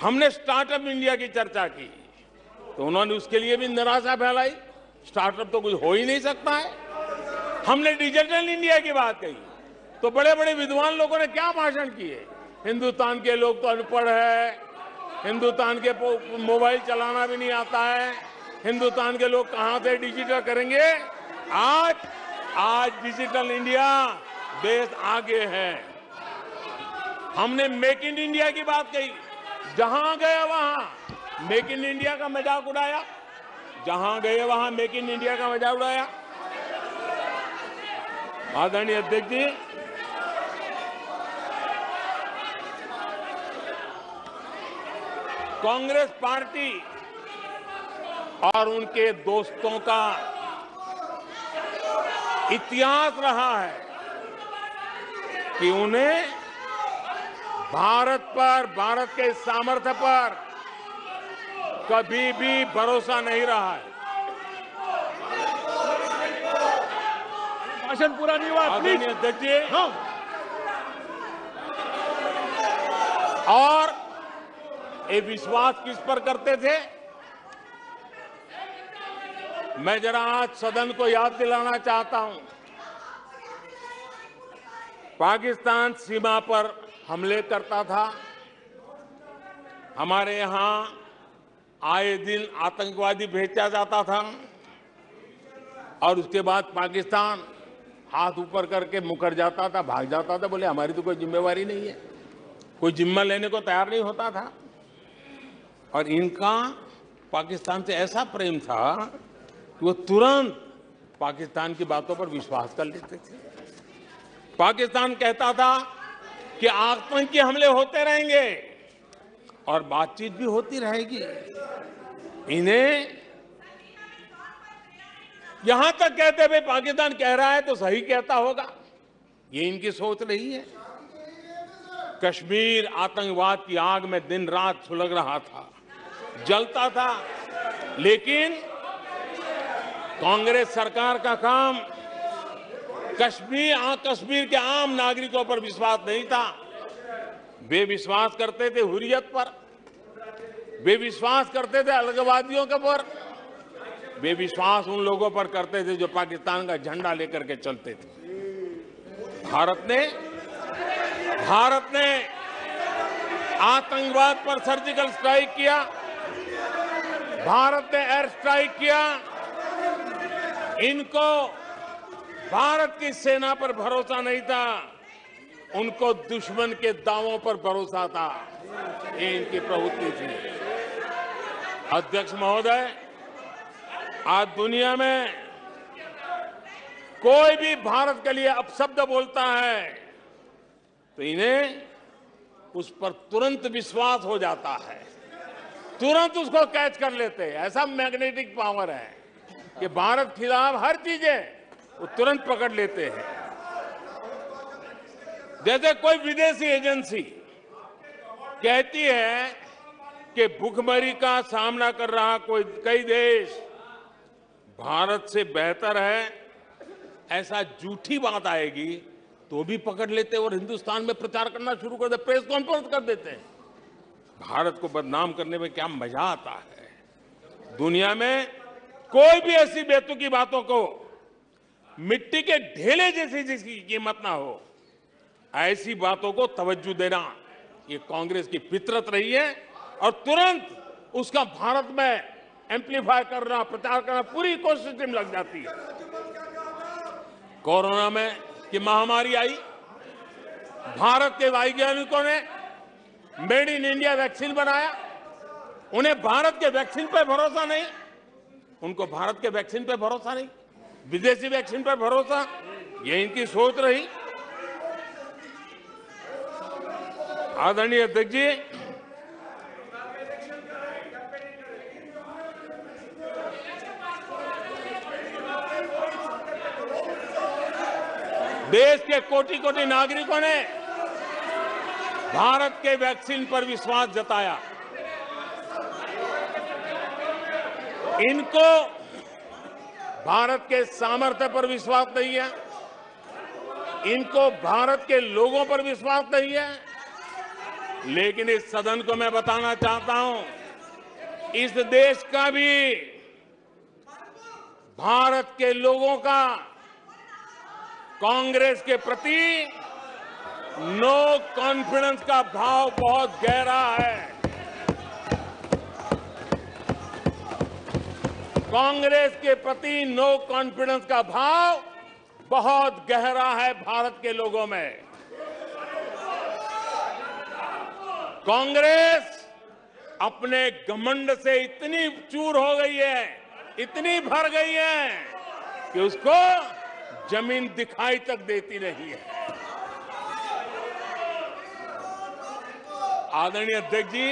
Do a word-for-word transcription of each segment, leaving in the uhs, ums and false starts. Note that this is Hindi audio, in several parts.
हमने स्टार्टअप इंडिया की चर्चा की तो उन्होंने उसके लिए भी निराशा फैलाई, स्टार्टअप तो कुछ हो ही नहीं सकता है। हमने डिजिटल इंडिया की बात कही तो बड़े बड़े विद्वान लोगों ने क्या भाषण किए, हिंदुस्तान के लोग तो अनपढ़ है, हिंदुस्तान के मोबाइल चलाना भी नहीं आता है, हिंदुस्तान के लोग कहां से डिजिटल करेंगे। आज आज डिजिटल इंडिया देश आगे है। हमने मेक इन इंडिया की बात कही, जहां गए वहां मेक इन इंडिया का मजाक उड़ाया, जहां गए वहां मेक इन इंडिया का मजाक उड़ाया। आदरणीय अध्यक्ष जी, कांग्रेस पार्टी और उनके दोस्तों का इतिहास रहा है कि उन्हें भारत पर, भारत के सामर्थ्य पर कभी भी भरोसा नहीं रहा है। भाषण पूरा नहीं हुआ आदरणीय अध्यक्ष जी। हाँ। और ये विश्वास किस पर करते थे, मैं जरा आज सदन को याद दिलाना चाहता हूं। पाकिस्तान सीमा पर हमले करता था, हमारे यहां आए दिन आतंकवादी भेजा जाता था और उसके बाद पाकिस्तान हाथ ऊपर करके मुकर जाता था, भाग जाता था, बोले हमारी तो कोई जिम्मेवारी नहीं है, कोई जिम्मा लेने को तैयार नहीं होता था। और इनका पाकिस्तान से ऐसा प्रेम था कि वो तुरंत पाकिस्तान की बातों पर विश्वास कर लेते थे। पाकिस्तान कहता था कि आतंकी हमले होते रहेंगे और बातचीत भी होती रहेगी। इन्हें यहां तक कहते हुए पाकिस्तान कह रहा है तो सही कहता होगा, ये इनकी सोच रही है। कश्मीर आतंकवाद की आग में दिन रात सुलग रहा था, जलता था, लेकिन कांग्रेस सरकार का काम कश्मीर आ, कश्मीर के आम नागरिकों पर विश्वास नहीं था। वे विश्वास करते थे हुर्रियत पर, वे विश्वास करते थे अलगाववादियों के पर, वे विश्वास उन लोगों पर करते थे जो पाकिस्तान का झंडा लेकर के चलते थे। भारत ने भारत ने आतंकवाद पर सर्जिकल स्ट्राइक किया, भारत ने एयर स्ट्राइक किया, इनको भारत की सेना पर भरोसा नहीं था, उनको दुश्मन के दावों पर भरोसा था, ये इनकी प्रवृत्ति थी। अध्यक्ष महोदय, आज दुनिया में कोई भी भारत के लिए अपशब्द बोलता है तो इन्हें उस पर तुरंत विश्वास हो जाता है, तुरंत उसको कैच कर लेते हैं। ऐसा मैग्नेटिक पावर है कि भारत खिलाफ हर चीजें वो तुरंत पकड़ लेते हैं। जैसे कोई विदेशी एजेंसी कहती है कि भुखमरी का सामना कर रहा कोई कई देश भारत से बेहतर है, ऐसा झूठी बात आएगी तो भी पकड़ लेते और हिंदुस्तान में प्रचार करना शुरू कर देते, प्रेस कॉन्फ्रेंस कर देते हैं। भारत को बदनाम करने में क्या मजा आता है। दुनिया में कोई भी ऐसी बेतुकी बातों को मिट्टी के ढेले जैसी जिसकी कीमत ना हो, ऐसी बातों को तवज्जो देना ये कांग्रेस की फितरत रही है और तुरंत उसका भारत में एम्प्लीफाई करना, प्रचार करना, पूरी इकोसिस्टम लग जाती है। कोरोना में की महामारी आई, भारत के वैज्ञानिकों ने मेड इन इंडिया वैक्सीन बनाया, उन्हें भारत के वैक्सीन पर भरोसा नहीं, उनको भारत के वैक्सीन पर भरोसा नहीं, विदेशी वैक्सीन पर भरोसा, ये इनकी सोच रही। आदरणीय अध्यक्ष जी, देश के कोटि कोटि नागरिकों ने भारत के वैक्सीन पर विश्वास जताया। इनको भारत के सामर्थ्य पर विश्वास नहीं है, इनको भारत के लोगों पर विश्वास नहीं है, लेकिन इस सदन को मैं बताना चाहता हूं, इस देश का भी, भारत के लोगों का कांग्रेस के प्रति नो कॉन्फिडेंस का भाव बहुत गहरा है। कांग्रेस के प्रति नो कॉन्फिडेंस का भाव बहुत गहरा है भारत के लोगों में। कांग्रेस अपने घमंड से इतनी चूर हो गई है, इतनी भर गई है कि उसको जमीन दिखाई तक देती नहीं है। आदरणीय अध्यक्ष जी,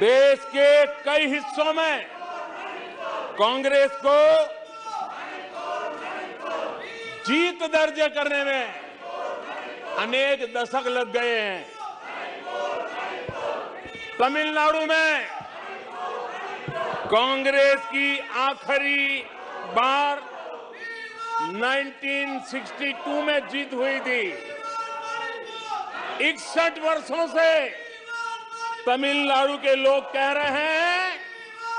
देश के कई हिस्सों में कांग्रेस को जीत दर्ज करने में अनेक दशक लग गए हैं। तमिलनाडु में कांग्रेस की आखिरी बार उन्नीस सौ बासठ में जीत हुई थी। इकसठ वर्षों से तमिलनाडु के लोग कह रहे हैं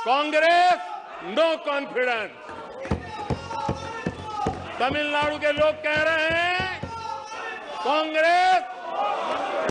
कांग्रेस नो कॉन्फिडेंस। तमिलनाडु के लोग कह रहे हैं कांग्रेस